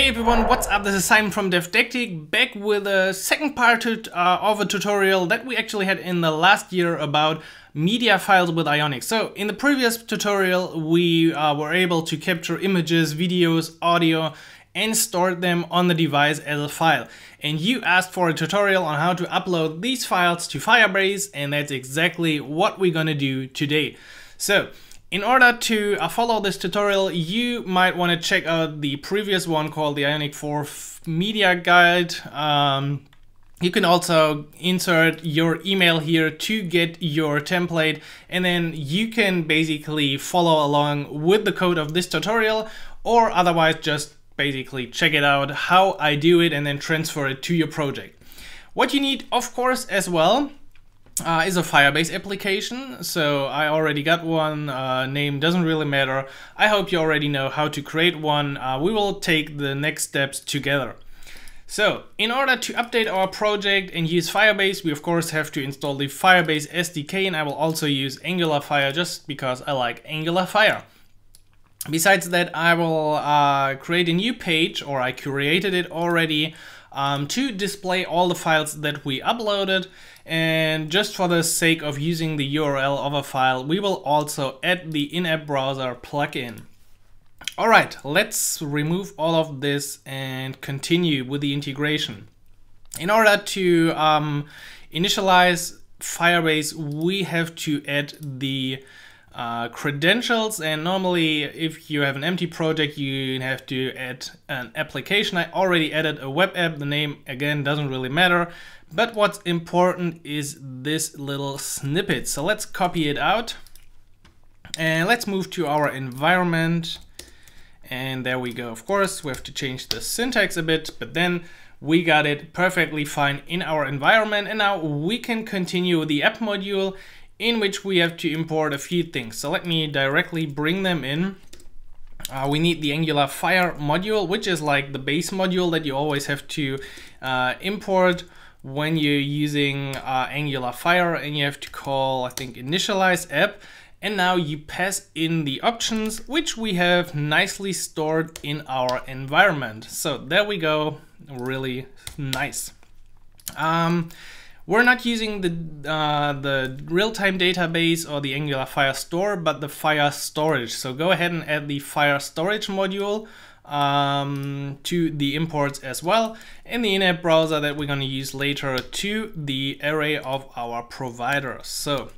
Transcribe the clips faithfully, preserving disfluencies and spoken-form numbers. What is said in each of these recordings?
Hey everyone, what's up? This is Simon from Devdactic, back with a second part uh, of a tutorial that we actually had in the last year about media files with Ionic. So in the previous tutorial, we uh, were able to capture images, videos, audio, and stored them on the device as a file. And you asked for a tutorial on how to upload these files to Firebase, and that's exactly what we're gonna do today. So, in order to uh, follow this tutorial, you might want to check out the previous one called the Ionic four Media Guide. Um, you can also insert your email here to get your template, and then you can basically follow along with the code of this tutorial, or otherwise just basically check it out how I do it and then transfer it to your project. What you need, of course, as well, Uh, is a Firebase application. So I already got one, uh, name doesn't really matter. I hope you already know how to create one. Uh, we will take the next steps together. So in order to update our project and use Firebase, we of course have to install the Firebase S D K, and I will also use Angular Fire just because I like Angular Fire. Besides that, I will uh, create a new page, or I created it already, Um, to display all the files that we uploaded. And just for the sake of using the U R L of a file, we will also add the in-app browser plugin. All right, let's remove all of this and continue with the integration. In order to um, initialize Firebase, we have to add the Uh, credentials, and normally if you have an empty project you have to add an application. I already added a web app. The name again doesn't really matter, but what's important is this little snippet. So let's copy it out and let's move to our environment, and there we go. Of course we have to change the syntax a bit, but then we got it perfectly fine in our environment, and now we can continue the app module, in which we have to import a few things. So let me directly bring them in. Uh, we need the Angular Fire module, which is like the base module that you always have to uh, import when you're using uh, Angular Fire, and you have to call, I think, initialize app. And now you pass in the options, which we have nicely stored in our environment. So there we go, really nice. Um, We're not using the, uh, the real-time database or the Angular Fire Store, but the Fire Storage. So go ahead and add the Fire Storage module um, to the imports as well, and the in-app browser that we're going to use later to the array of our providers. So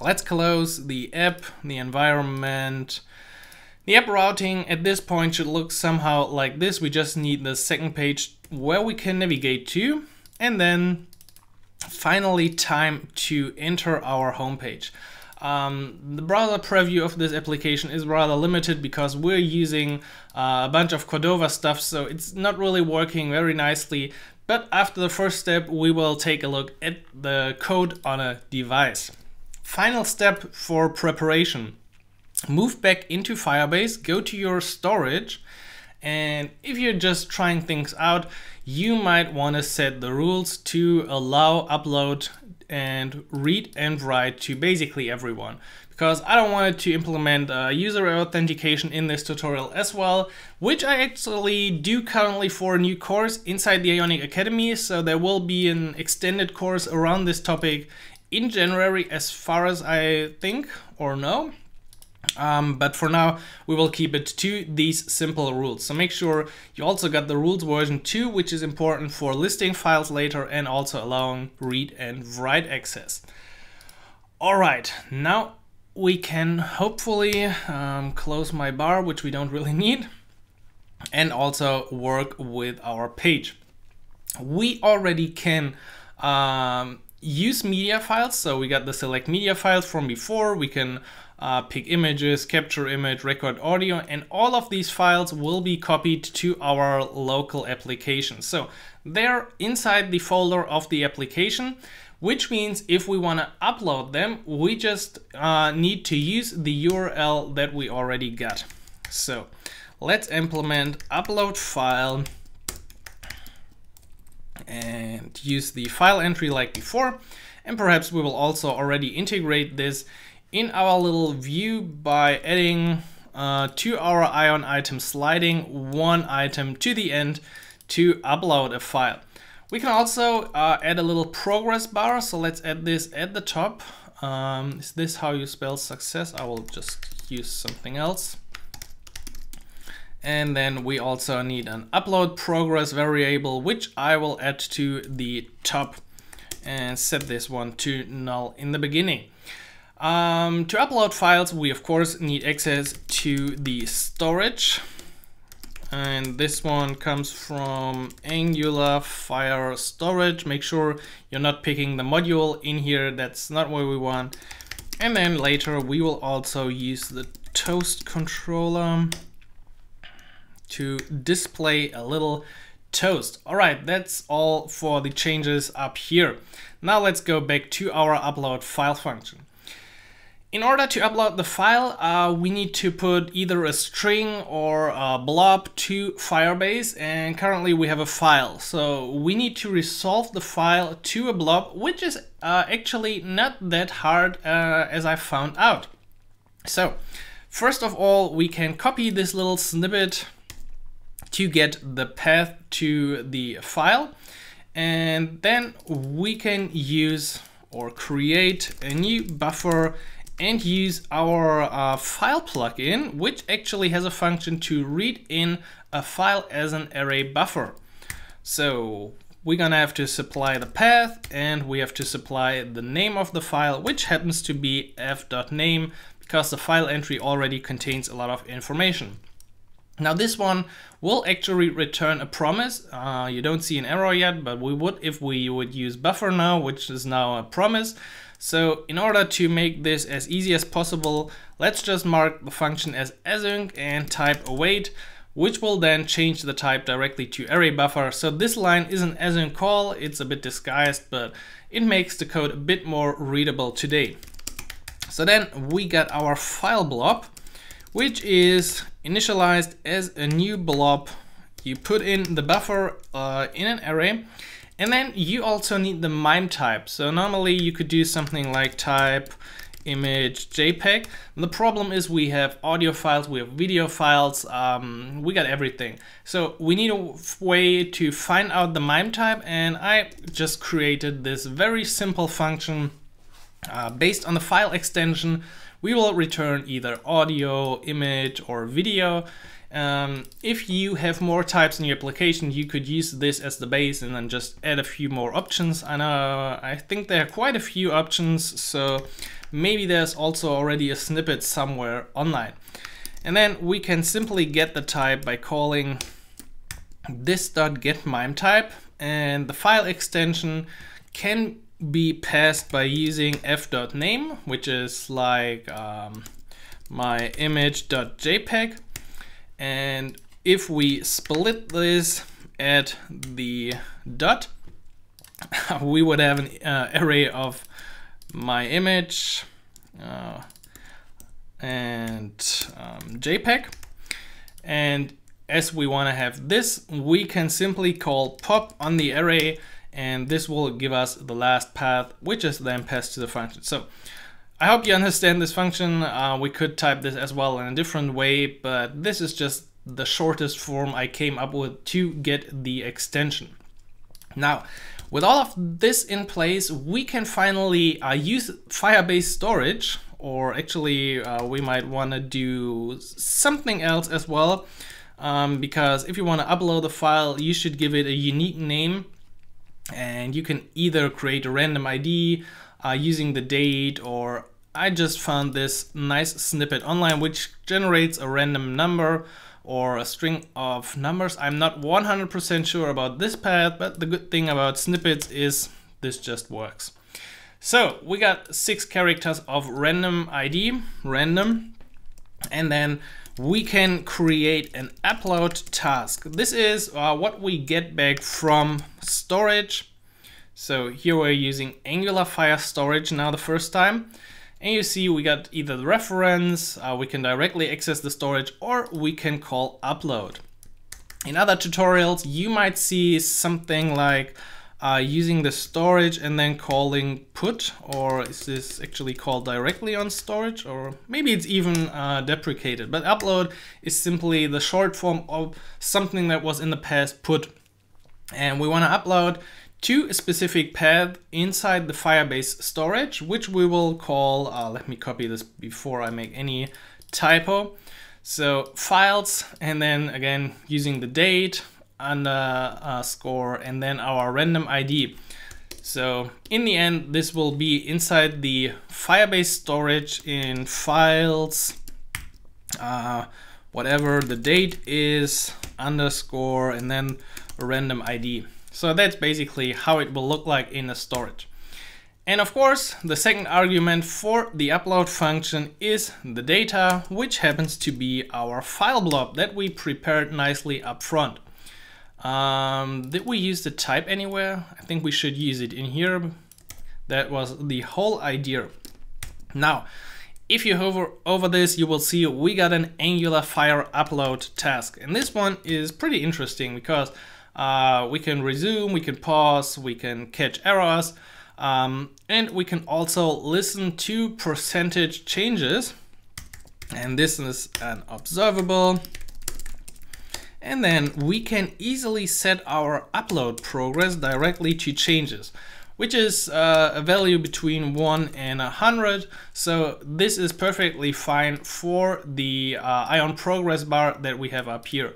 let's close the app, the environment. The app routing at this point should look somehow like this. We just need the second page where we can navigate to, and then finally, time to enter our homepage. Um, the browser preview of this application is rather limited because we're using uh, a bunch of Cordova stuff, so it's not really working very nicely. But after the first step, we will take a look at the code on a device. Final step for preparation. Move back into Firebase, go to your storage, and if you're just trying things out, you might want to set the rules to allow upload and read and write to basically everyone, because I don't want to implement uh, user authentication in this tutorial as well, which I actually do currently for a new course inside the Ionic Academy. So there will be an extended course around this topic in January, as far as I think or know. Um, but for now, we will keep it to these simple rules. So make sure you also got the rules version two, which is important for listing files later and also allowing read and write access. All right, now we can hopefully um, close my bar, which we don't really need, and also work with our page. We already can um, use media files. So we got the select media files from before. We can Uh, pick images, capture image, record audio, and all of these files will be copied to our local application. So they're inside the folder of the application, which means if we want to upload them, we just uh, need to use the U R L that we already got. So let's implement upload file and use the file entry like before. And perhaps we will also already integrate this in our little view by adding uh, to our Ion item, sliding one item to the end to upload a file. We can also uh, add a little progress bar. So let's add this at the top. Um, is this how you spell success? I will just use something else. And then we also need an upload progress variable, which I will add to the top and set this one to null in the beginning. Um, to upload files, we of course need access to the storage. And this one comes from Angular Fire Storage. Make sure you're not picking the module in here. That's not what we want. And then later we will also use the toast controller to display a little toast. All right, that's all for the changes up here. Now let's go back to our upload file function. In order to upload the file, uh, we need to put either a string or a blob to Firebase, and currently we have a file. So we need to resolve the file to a blob, which is uh, actually not that hard uh, as I found out. So first of all, we can copy this little snippet to get the path to the file, and then we can use or create a new buffer and use our uh, file plugin, which actually has a function to read in a file as an array buffer. So we're gonna have to supply the path, and we have to supply the name of the file, which happens to be f.name, because the file entry already contains a lot of information. Now this one will actually return a promise. Uh, you don't see an error yet, but we would if we would use buffer now, which is now a promise. So in order to make this as easy as possible, let's just mark the function as async and type await, which will then change the type directly to array buffer. So this line is an async call. It's a bit disguised, but it makes the code a bit more readable today. So then we got our file blob, which is initialized as a new blob. You put in the buffer uh, in an array, and then you also need the MIME type. So normally you could do something like type image JPEG. And the problem is we have audio files, we have video files, um, we got everything. So we need a way to find out the MIME type, and I just created this very simple function uh, based on the file extension. We will return either audio, image, or video. Um, if you have more types in your application, you could use this as the base and then just add a few more options. I know, I think there are quite a few options, so maybe there's also already a snippet somewhere online. And then we can simply get the type by calling this.getMimeType, and the file extension can be passed by using f.name, which is like um, my image.jpg. And if we split this at the dot, we would have an uh, array of my image uh, and um, JPEG. And as we want to have this, we can simply call pop on the array, and this will give us the last path, which is then passed to the function. So I hope you understand this function. Uh, we could type this as well in a different way, but this is just the shortest form I came up with to get the extension. Now, with all of this in place, we can finally uh, use Firebase Storage, or actually uh, we might want to do something else as well, um, because if you want to upload a file, you should give it a unique name. And you can either create a random I D uh, using the date, or I just found this nice snippet online which generates a random number or a string of numbers. I'm not one hundred percent sure about this path, but the good thing about snippets is this just works. So we got six characters of random I D, random, and then we can create an upload task. This is uh, what we get back from storage. So here we're using Angular Fire Storage now the first time. And you see we got either the reference, uh, we can directly access the storage, or we can call upload. In other tutorials, you might see something like uh, using the storage and then calling put, or is this actually called directly on storage, or maybe it's even uh, deprecated. But upload is simply the short form of something that was in the past put, and we want to upload to a specific path inside the Firebase storage, which we will call, uh, let me copy this before I make any typo. So files, and then again using the date, underscore, and then our random I D. So in the end, this will be inside the Firebase storage in files, uh, whatever the date is, underscore, and then a random I D. So that's basically how it will look like in a storage. And of course, the second argument for the upload function is the data, which happens to be our file blob that we prepared nicely up front. Um, did we use the type anywhere? I think we should use it in here. That was the whole idea. Now, if you hover over this, you will see we got an Angular Fire upload task. And this one is pretty interesting because Uh, we can resume, we can pause, we can catch errors, um, and we can also listen to percentage changes. And this is an observable. And then we can easily set our upload progress directly to changes, which is uh, a value between one and one hundred. So this is perfectly fine for the uh, Ion progress bar that we have up here.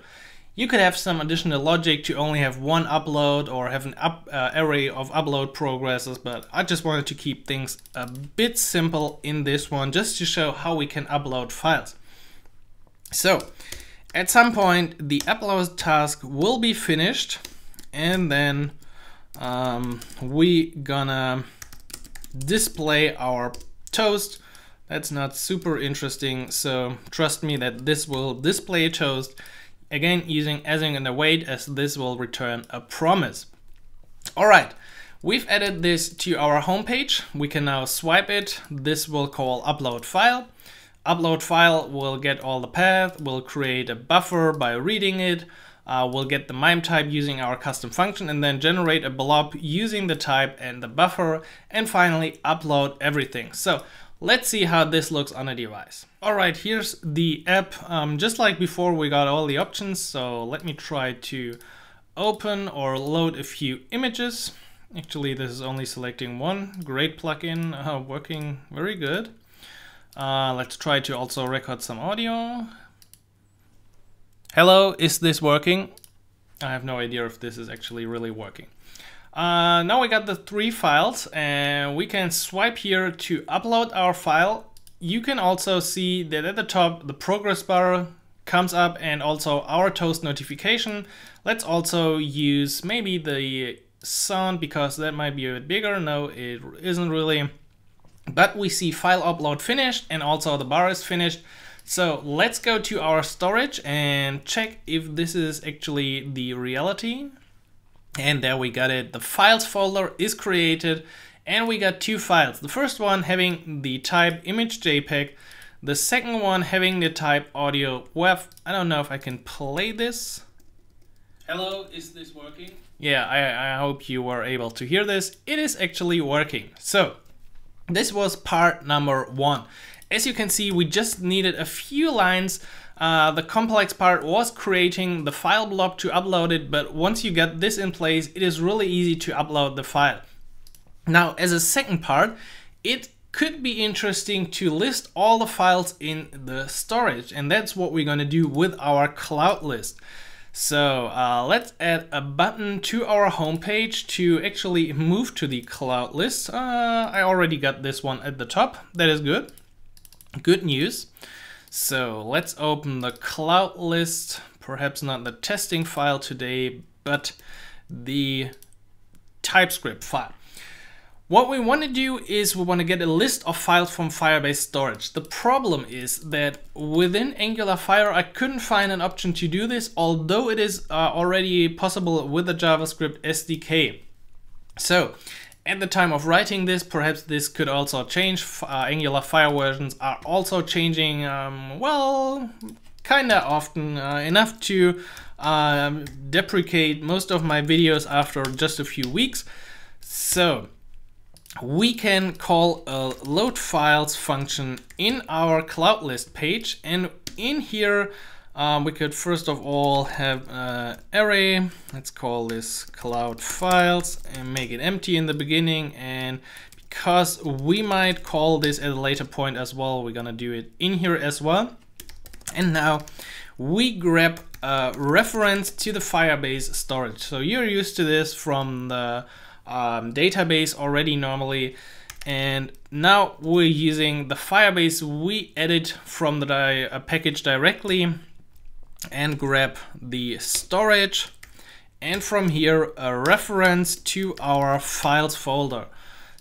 You could have some additional logic to only have one upload or have an up, uh, array of upload progresses, but I just wanted to keep things a bit simple in this one just to show how we can upload files. So at some point the upload task will be finished, and then um, we gonna display our toast. That's not super interesting, so trust me that this will display a toast. Again, using async and await, as this will return a promise. All right, we've added this to our homepage. We can now swipe it. This will call upload file. Upload file will get all the path, will create a buffer by reading it, uh, we'll get the MIME type using our custom function, and then generate a blob using the type and the buffer, and finally upload everything. So let's see how this looks on a device. All right, here's the app. Um, just like before, we got all the options. So let me try to open or load a few images. Actually, this is only selecting one. Great plugin, uh, working very good. Uh, let's try to also record some audio. Hello, is this working? I have no idea if this is actually really working. Uh, now we got the three files, and we can swipe here to upload our file. You can also see that at the top the progress bar comes up, and also our toast notification. Let's also use maybe the sound because that might be a bit bigger. No, it isn't really. But we see file upload finished, and also the bar is finished. So let's go to our storage and check if this is actually the reality. And there we got it. The files folder is created, and we got two files. The first one having the type image JPEG, the second one having the type audio W A V. I don't know if I can play this. Hello, is this working? Yeah, I, I hope you were able to hear this. It is actually working. So this was part number one. As you can see, we just needed a few lines. Uh, the complex part was creating the file blob to upload it, but once you get this in place, it is really easy to upload the file. Now, as a second part, it could be interesting to list all the files in the storage, and that's what we're going to do with our cloud list. So uh, let's add a button to our homepage to actually move to the cloud list. Uh, I already got this one at the top. That is good. Good news. So let's open the cloud list, perhaps not the testing file today, but the TypeScript file. What we want to do is we want to get a list of files from Firebase storage. The problem is that within Angular Fire, I couldn't find an option to do this, although it is uh, already possible with the JavaScript S D K. So at the time of writing this, perhaps this could also change. Uh, Angular Fire versions are also changing, um, well, kinda often, uh, enough to um, deprecate most of my videos after just a few weeks. So we can call a load files function in our cloud list page, and in here um, we could first of all have an array. Let's call this cloud files and make it empty in the beginning, and because we might call this at a later point as well, we're gonna do it in here as well. And now we grab a reference to the Firebase storage. So you're used to this from the um, database already normally. And now we're using the Firebase we edit from the di uh, package directly, and grab the storage. And from here, a reference to our files folder.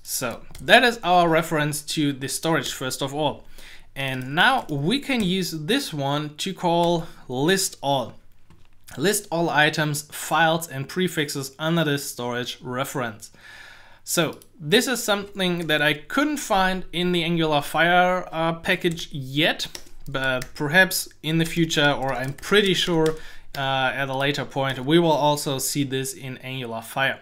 So that is our reference to the storage first of all. And now we can use this one to call list all. List all items, files and prefixes under this storage reference. So this is something that I couldn't find in the Angular Fire uh, package yet, but perhaps in the future, or I'm pretty sure uh, at a later point, we will also see this in Angular Fire.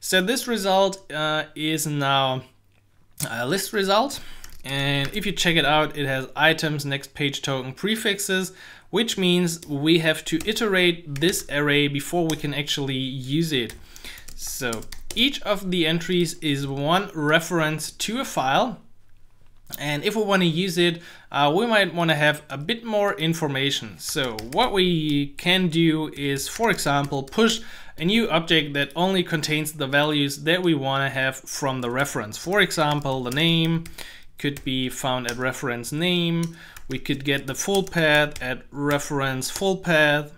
So this result uh, is now a list result. And if you check it out, it has items, next page token, prefixes, which means we have to iterate this array before we can actually use it. So each of the entries is one reference to a file. And if we want to use it, uh, we might want to have a bit more information. So what we can do is, for example, push a new object that only contains the values that we want to have from the reference. For example, the name could be found at reference name. We could get the full path at reference full path.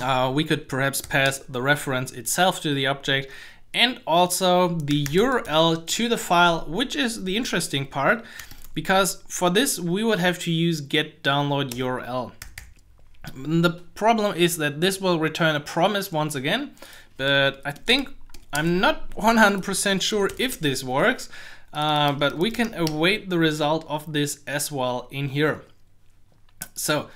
Uh, we could perhaps pass the reference itself to the object, and also the U R L to the file, which is the interesting part, because for this we would have to use get download U R L. And the problem is that this will return a promise once again, but I think I'm not one hundred percent sure if this works. Uh, but we can await the result of this as well in here. So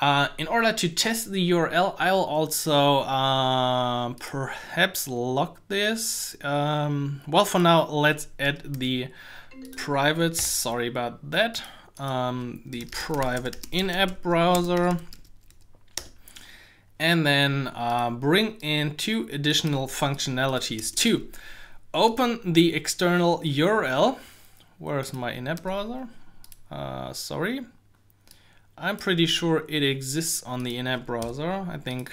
uh, in order to test the U R L, I will also uh, perhaps lock this. Um, well, for now, let's add the private, sorry about that, um, the private in-app browser. And then uh, bring in two additional functionalities too. Open the external U R L. Where's my in-app browser? Uh, sorry. I'm pretty sure it exists on the in-app browser. I think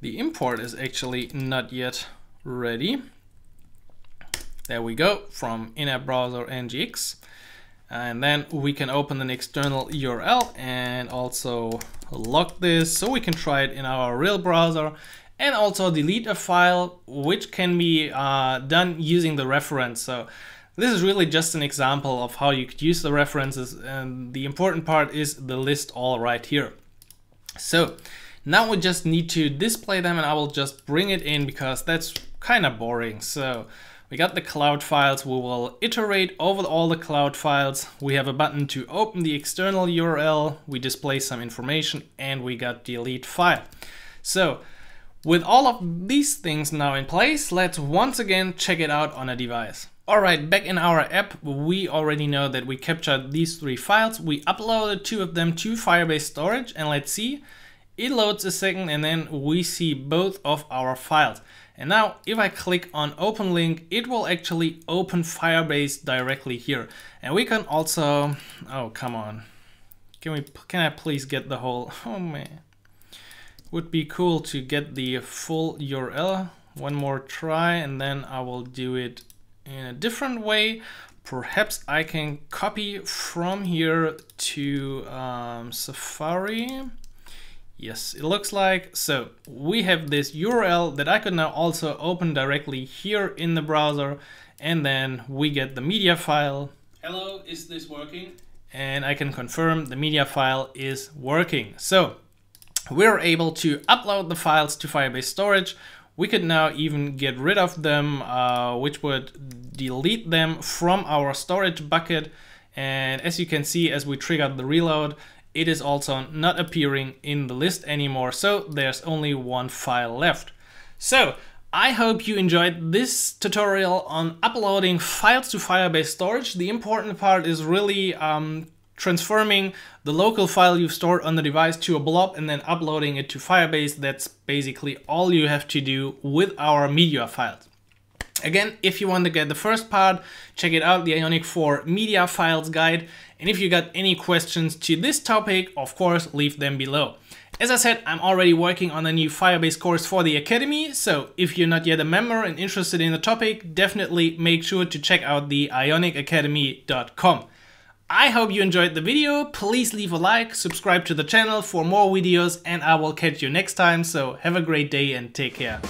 the import is actually not yet ready. There we go, from in-app browser N G X. And then we can open an external U R L and also lock this so we can try it in our real browser. And also delete a file, which can be uh, done using the reference. So this is really just an example of how you could use the references, and the important part is the list all right here. So now we just need to display them, and I will just bring it in because that's kind of boring. So we got the cloud files. We will iterate over all the cloud files. We have a button to open the external U R L. We display some information, and we got delete file. So with all of these things now in place, let's once again check it out on a device. All right, back in our app, we already know that we captured these three files. We uploaded two of them to Firebase Storage, and let's see. It loads a second, and then we see both of our files. And now if I click on Open Link, it will actually open Firebase directly here. And we can also, oh, come on. Can we, can I please get the whole, oh man. Would be cool to get the full U R L. One more try, and then I will do it in a different way. Perhaps I can copy from here to um, Safari. Yes, it looks like. So we have this U R L that I could now also open directly here in the browser, and then we get the media file. Hello, is this working? And I can confirm the media file is working. So we're able to upload the files to Firebase Storage. We could now even get rid of them, uh, which would delete them from our storage bucket. And as you can see, as we triggered the reload, it is also not appearing in the list anymore, so there's only one file left. So I hope you enjoyed this tutorial on uploading files to Firebase Storage. The important part is really um, transforming the local file you've stored on the device to a blob and then uploading it to Firebase. That's basically all you have to do with our media files. Again, if you want to get the first part, check it out, the Ionic four media files guide. And if you got any questions to this topic, of course, leave them below. As I said, I'm already working on a new Firebase course for the Academy, so if you're not yet a member and interested in the topic, definitely make sure to check out the ionic academy dot com. I hope you enjoyed the video. Please leave a like, subscribe to the channel for more videos, and I will catch you next time, so have a great day and take care.